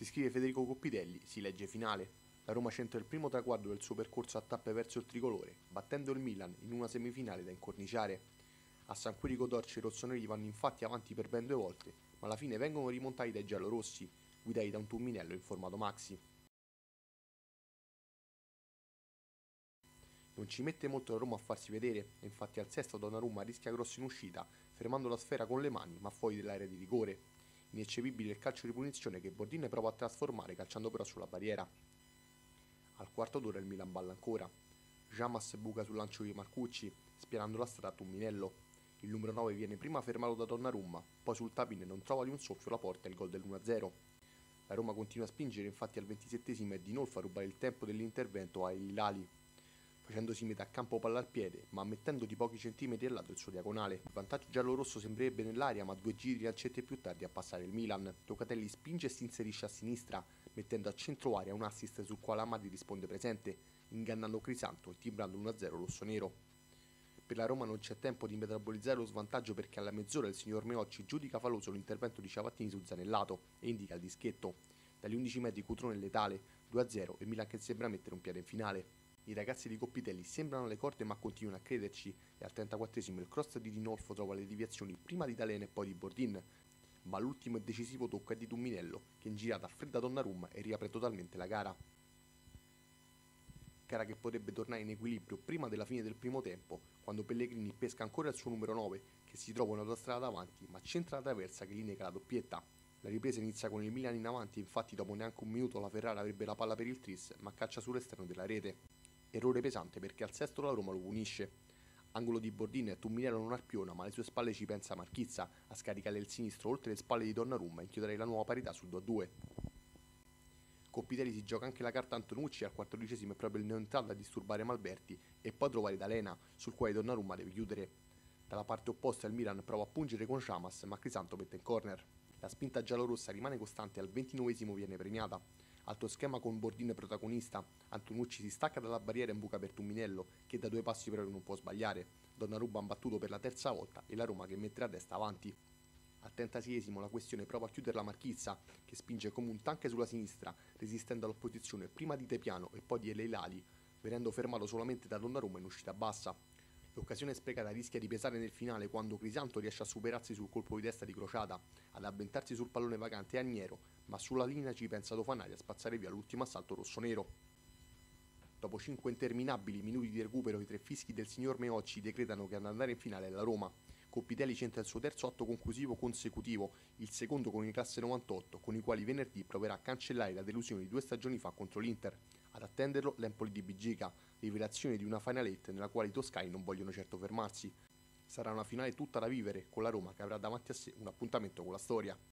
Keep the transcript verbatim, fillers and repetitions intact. Si scrive Federico Coppitelli, si legge finale. La Roma centra il primo traguardo del suo percorso a tappe verso il tricolore, battendo il Milan in una semifinale da incorniciare. A San Quirico d'Orcia i rossoneri vanno infatti avanti per ben due volte, ma alla fine vengono rimontati dai giallorossi, guidati da un Tumminello in formato maxi. Non ci mette molto la Roma a farsi vedere, e infatti al sesto Donnarumma rischia grosso in uscita, fermando la sfera con le mani ma fuori dell'area di rigore. Ineccepibile il calcio di punizione che Bordin prova a trasformare calciando però sulla barriera. Al quarto d'ora il Milan balla ancora. Shamas buca sul lancio di Marcucci, spianando la strada a Tumminello. Il numero nove viene prima fermato da Donnarumma, poi sul tapin non trova di un soffio la porta e il gol dell'uno a zero. La Roma continua a spingere, infatti al ventisettesimo è Di Nolfo a rubare il tempo dell'intervento a El Jallali, facendosi metà campo palla al piede, ma mettendo di pochi centimetri al lato il suo diagonale. Il vantaggio giallo-rosso sembrerebbe nell'aria, ma due giri di lancette più tardi a passare il Milan. Locatelli spinge e si inserisce a sinistra, mettendo a centro area un assist sul quale Hamadi risponde presente, ingannando Crisanti e timbrando uno a zero rosso-nero. Per la Roma non c'è tempo di metabolizzare lo svantaggio perché alla mezz'ora il signor Meocci giudica faloso l'intervento di Ciavattini su Zanellato e indica il dischetto. Dagli undici metri Cutrone è letale, due a zero e Milan che sembra mettere un piede in finale. I ragazzi di Coppitelli sembrano alle corde ma continuano a crederci e al trentaquattresimo il cross di Di Nolfo trova le deviazioni prima di Dalena e poi di Bordin, ma l'ultimo e decisivo tocco è di Tumminello che in girata affredda Donnarumma e riapre totalmente la gara. Gara che potrebbe tornare in equilibrio prima della fine del primo tempo, quando Pellegrini pesca ancora il suo numero nove che si trova in autostrada davanti ma centra la traversa che gli nega la doppietta. La ripresa inizia con il Milan in avanti, infatti dopo neanche un minuto la Ferrara avrebbe la palla per il tris ma caccia sull'esterno della rete. Errore pesante perché al sesto la Roma lo punisce. Angolo di Bordin, Tumminello non arpiona ma alle sue spalle ci pensa Marchizza a scaricare il sinistro oltre le spalle di Donnarumma e inchiodere la nuova parità sul due a due. Coppitelli si gioca anche la carta Antonucci, al quattordicesimo è proprio il neoentrato a disturbare Malberti e poi trovare Dalena, sul quale Donnarumma deve chiudere. Dalla parte opposta il Milan prova a pungere con Shamas ma Crisanto mette in corner. La spinta giallorossa rimane costante e al ventinovesimo viene premiata. Altro schema con Bordin protagonista, Antonucci si stacca dalla barriera in buca per Tumminello che da due passi però non può sbagliare, Donnarumma ha battuto per la terza volta e la Roma che mette la testa avanti. Al trentaseiesimo la questione prova a chiudere la Marchizza che spinge come un tank sulla sinistra resistendo all'opposizione prima di Tepiano e poi di El Jallali, venendo fermato solamente da Donnarumma in uscita bassa. L'occasione sprecata rischia di pesare nel finale quando Crisanto riesce a superarsi sul colpo di testa di Crociata, ad avventarsi sul pallone vacante Agnero, ma sulla linea ci pensa Dofanari a spazzare via l'ultimo assalto rossonero. Dopo cinque interminabili minuti di recupero i tre fischi del signor Meocci decretano che ad andare in finale è la Roma. Coppitelli centra il suo terzo atto conclusivo consecutivo, il secondo con i classe novantotto, con i quali venerdì proverà a cancellare la delusione di due stagioni fa contro l'Inter. Ad attenderlo l'Empoli di Bigica, rivelazione di una finalette nella quale i toscani non vogliono certo fermarsi. Sarà una finale tutta da vivere, con la Roma che avrà davanti a sé un appuntamento con la storia.